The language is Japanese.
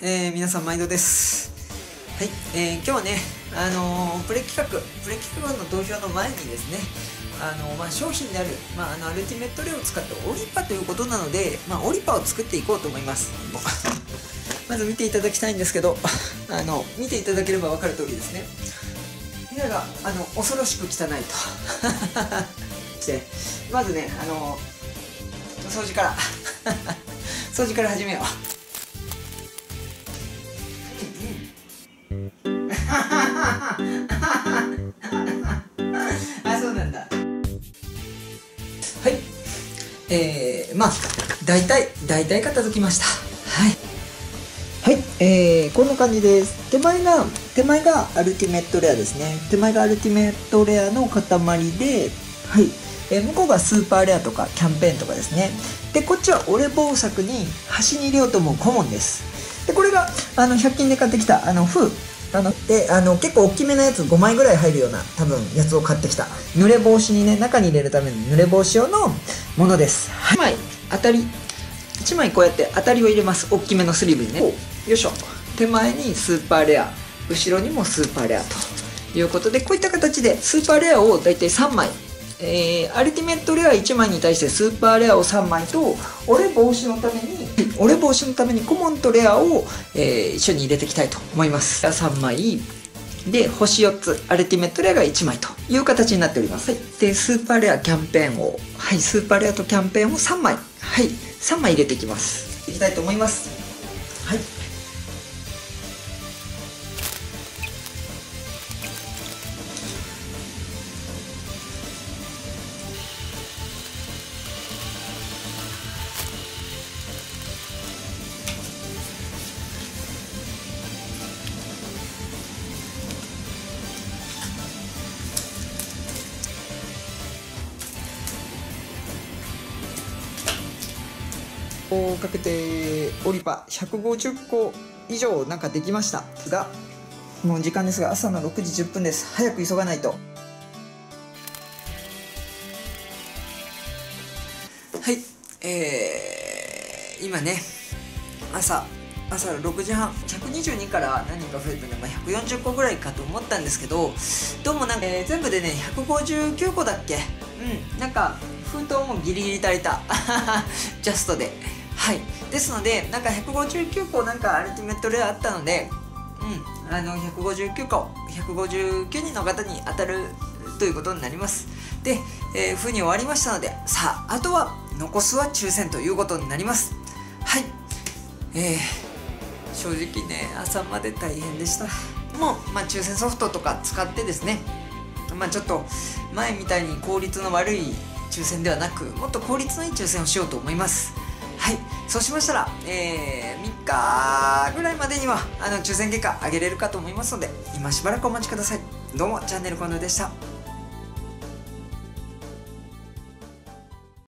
皆さん毎度です。はい、今日はね、プレ企画の投票の前にですね、商品である、アルティメットレを使ってオリパということなので、オリパを作っていこうと思います。まず見ていただきたいんですけど、見ていただければ分かる通りですね、部屋が恐ろしく汚いとしてまずね、掃除から始めよう。あ、そうなんだ。はい、大体片付きました。はい、こんな感じです。手前がアルティメットレアですね。手前がアルティメットレアの塊で、はい、向こうがスーパーレアとかキャンペーンとかですね。でこっちはオレボウ作に端に入れようと思うコモンです。でこれが100均で買ってきた結構大きめのやつ5枚ぐらい入るような多分やつを買ってきた、濡れ防止にね、中に入れるための濡れ防止用のものです。はい、1枚こうやって当たりを入れます。大きめのスリーブにね、よいしょ。手前にスーパーレア、後ろにもスーパーレアということで、こういった形でスーパーレアをだいたい3枚、アルティメットレア1枚に対してスーパーレアを3枚と、俺防止のためにコモンとレアを、一緒に入れていきたいと思います。3枚で星4つ、アルティメットレアが1枚という形になっております。はい、でスーパーレアキャンペーンを、はい、スーパーレアとキャンペーンを3枚、はい、3枚入れていきます。いきたいと思います。はい、こうかけてオリパ150個以上なんかできましたが、もう時間ですが朝の6時10分です。早く急がないと。はい、今ね朝6時半122から何人か増えたので、140個ぐらいかと思ったんですけど、どうもなんか、全部でね159個だっけ、なんか封筒もギリギリ足りたジャストで。はい、ですのでなんか159個なんかアルティメットレアあったので、159人の方に当たるということになります。で、封に終わりましたので、さああとは残すは抽選ということになります。はい、正直ね朝まで大変でした。もう、抽選ソフトとか使ってですね、ちょっと前みたいに効率の悪い抽選ではなく、もっと効率のいい抽選をしようと思います。はい、そうしましたら、3日ぐらいまでには抽選結果上げれるかと思いますので、今しばらくお待ちください。どうもチャンネルコンドでした。